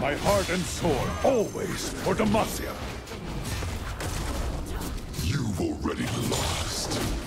My heart and soul, always for Demacia. You've already lost.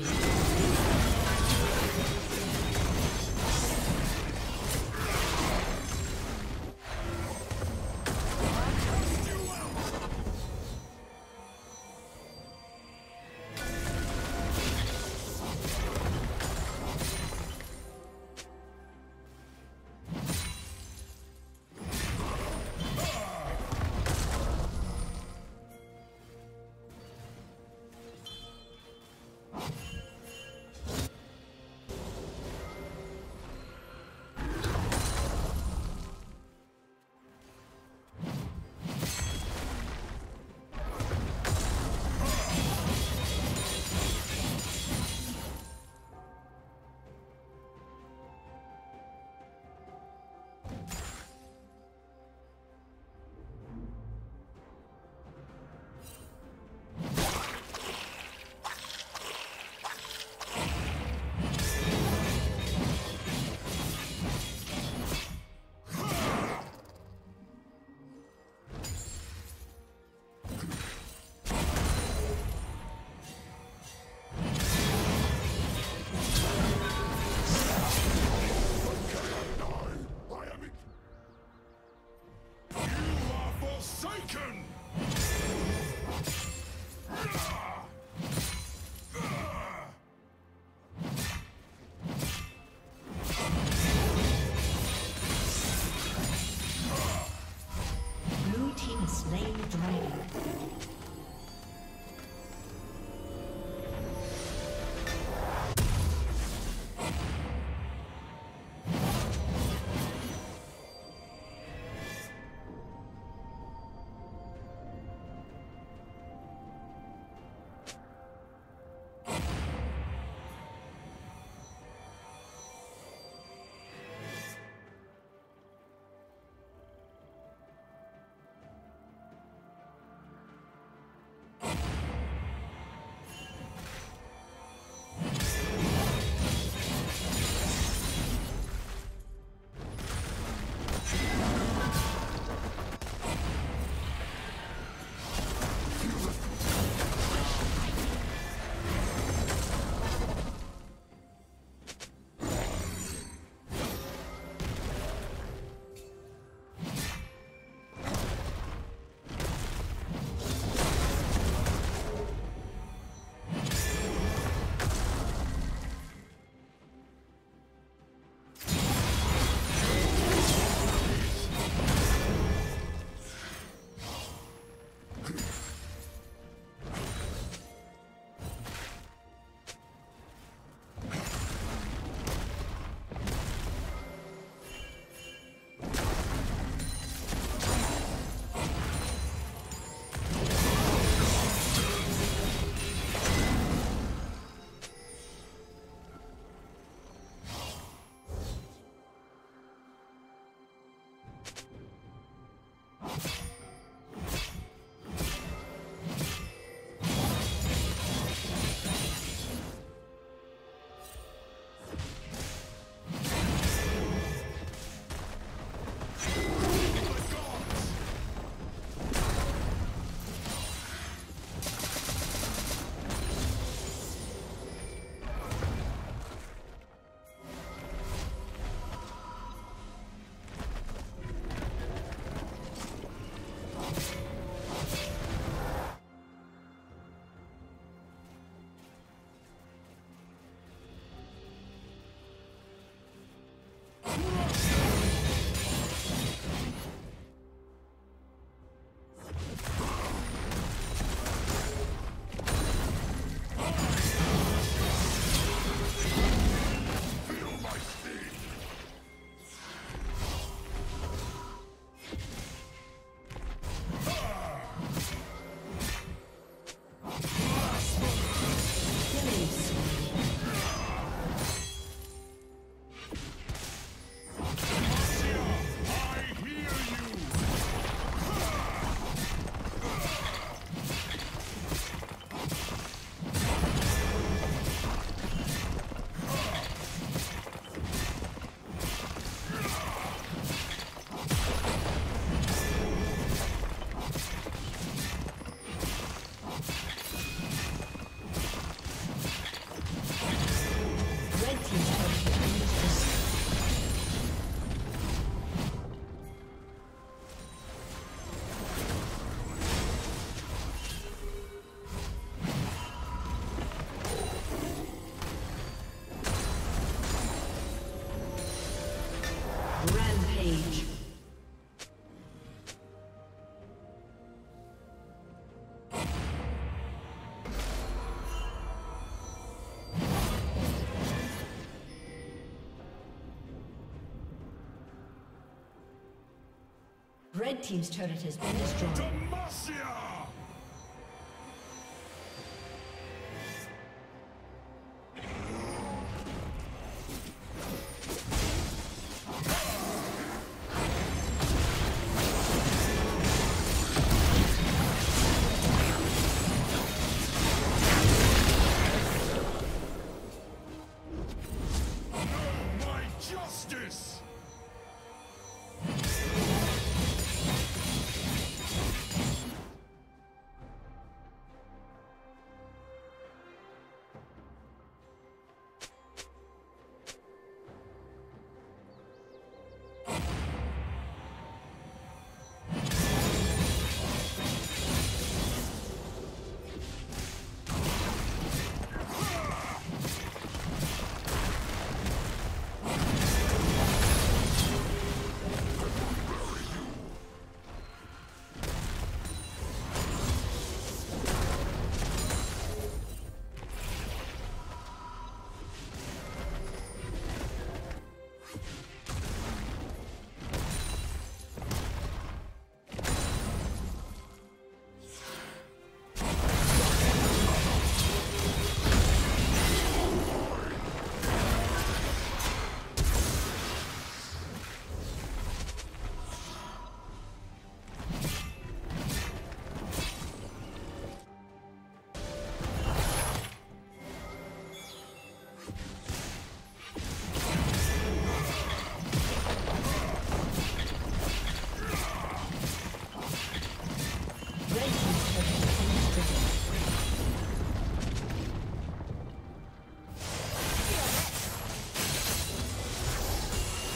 victory. Age. Red Team's turret has been destroyed.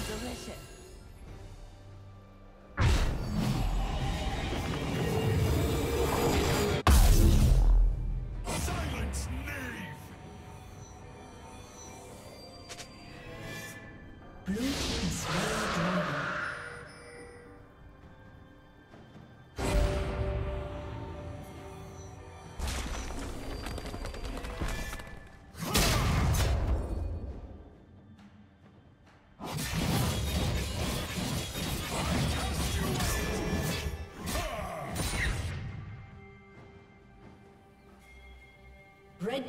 Demacia! Red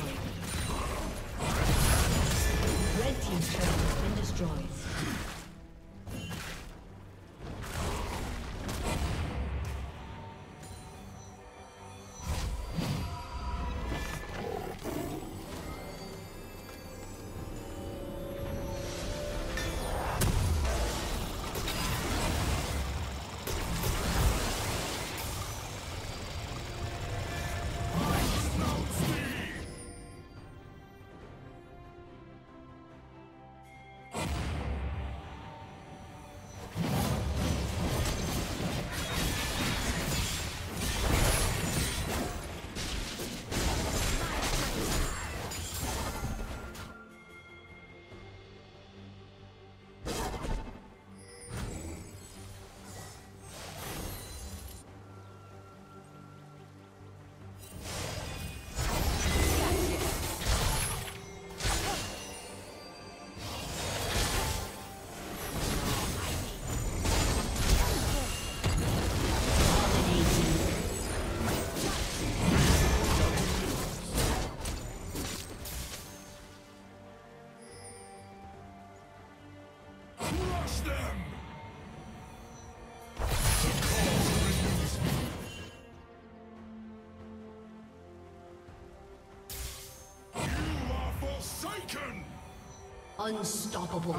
Unstoppable.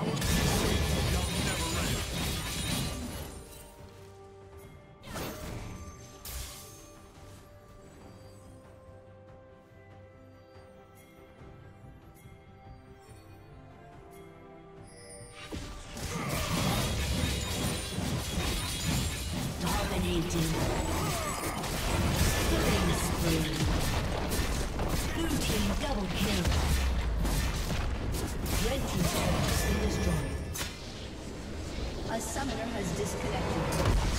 A summoner has disconnected.